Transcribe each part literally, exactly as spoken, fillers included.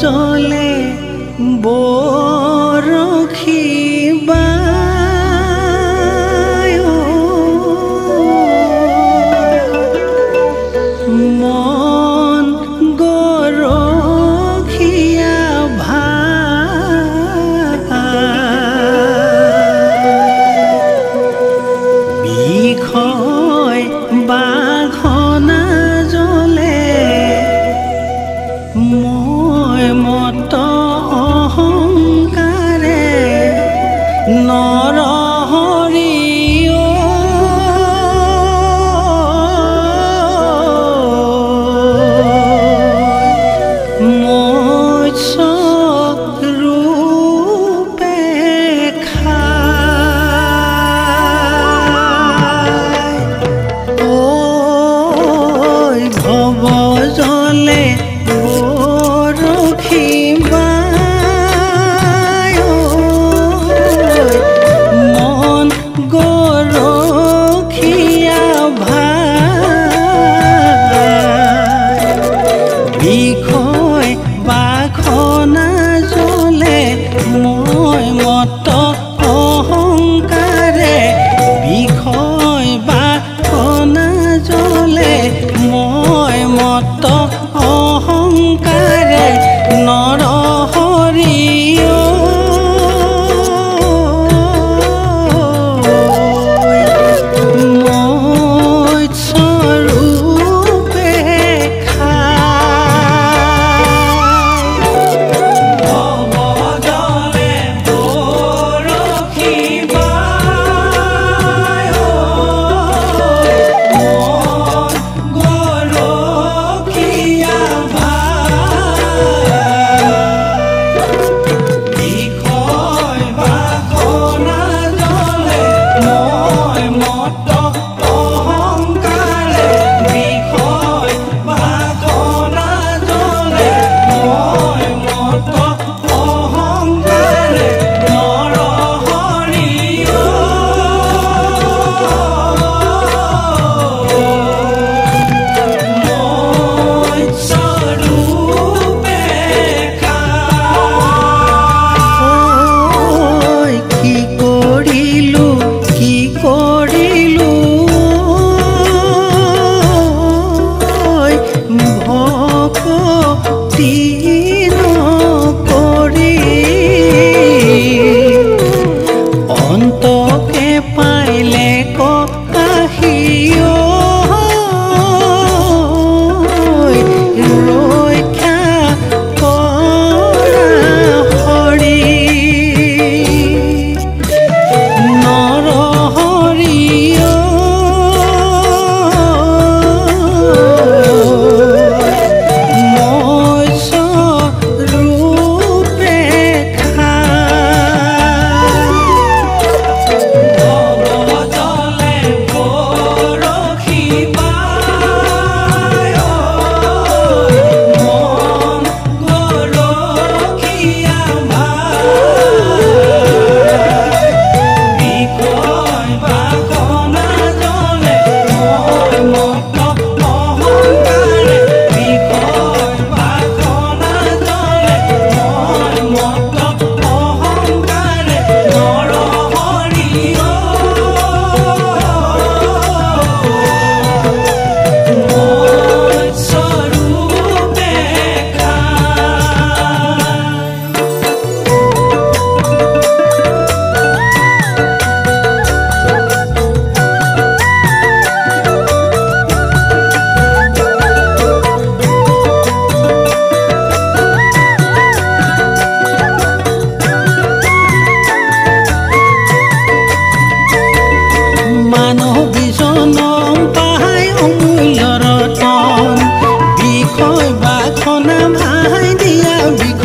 জলে বরখিবা মন গরখিয়া বিষয় বাঘনা জলে মই মত অহংকারে নরহৰি মৎস্যৰূপে খায় ঐ ভৱ জলে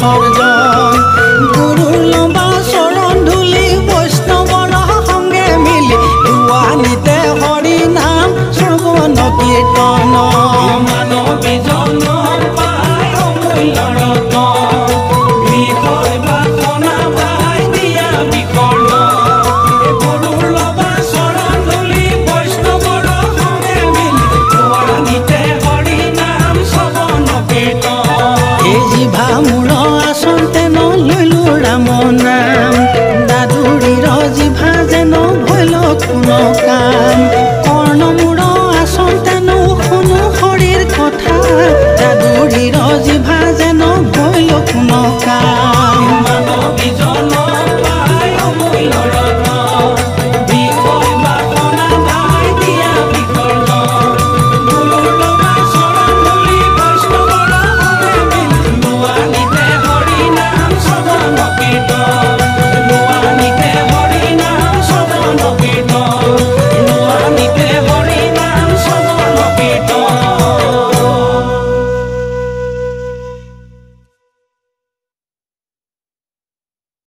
I'm